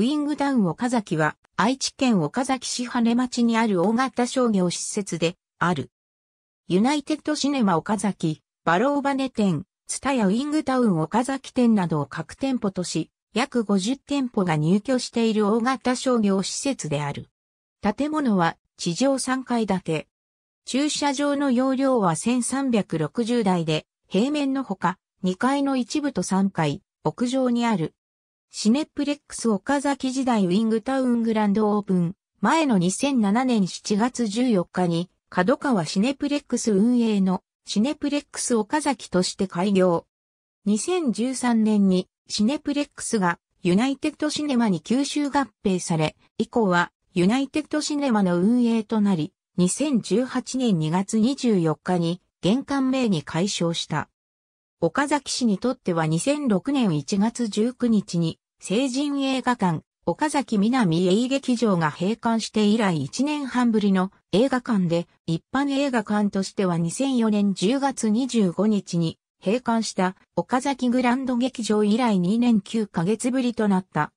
ウィングダウン岡崎は愛知県岡崎市羽町にある大型商業施設である。ユナイテッドシネマ岡崎、バローバネ店、TSUTAYAウィングダウン岡崎店などを各店舗とし、約50店舗が入居している大型商業施設である。建物は地上3階建て。駐車場の容量は1360台で、平面のほか2階の一部と3階、屋上にある。シネプレックス岡崎時代ウィングダウングランドオープン前の2007年7月14日に角川シネプレックス運営のシネプレックス岡崎として開業。2013年にシネプレックスがユナイテッドシネマに吸収合併され、以降はユナイテッドシネマの運営となり、2018年2月24日に玄関名に改称した。岡崎市にとっては2006年1月19日に成人映画館、岡崎南映劇場が閉館して以来1年半ぶりの映画館で、一般映画館としては2004年10月25日に閉館した岡崎グランド劇場以来2年9ヶ月ぶりとなった。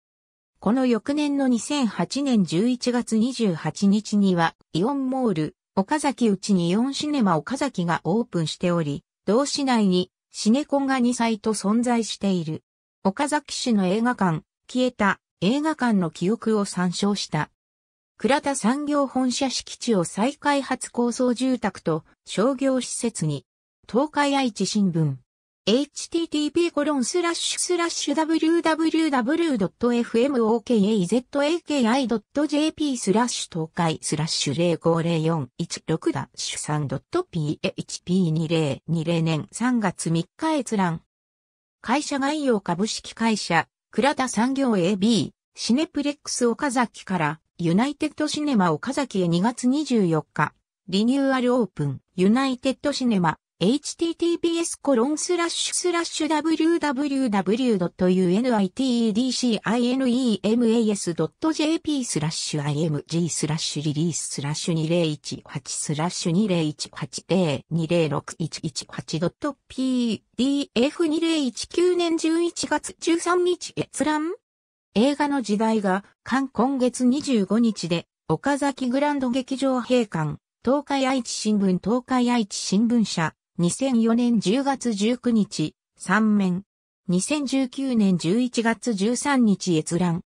この翌年の2008年11月28日にはイオンモール、岡崎内にイオンシネマ岡崎がオープンしており、同市内にシネコンが2サイト存在している。岡崎市の映画館、消えた映画館の記憶を参照した。倉田産業本社敷地を再開発高層住宅と商業施設に、東海愛知新聞。http://www.fmokazaki.jp/東海/050163.php2020年3月3日閲覧。会社概要株式会社、倉田産業 AB、シネプレックス岡崎から、ユナイテッドシネマ岡崎へ2月24日、リニューアルオープン、ユナイテッドシネマ。https://www.unitedcinemas.jp/img/release/release/release/2018/2018/2018.pdf2019 年11月13日閲覧。映画の時代が今月25日で岡崎グランド劇場閉館。東海愛知新聞東海愛知新聞社。2004年10月19日、3面。2019年11月13日閲覧。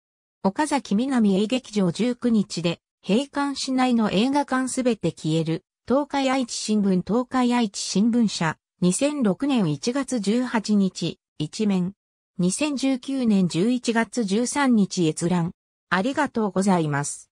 岡崎南映劇場19日で、閉館市内の映画館すべて消える。東海愛知新聞東海愛知新聞社。2006年1月18日、1面。2019年11月13日閲覧。ありがとうございます。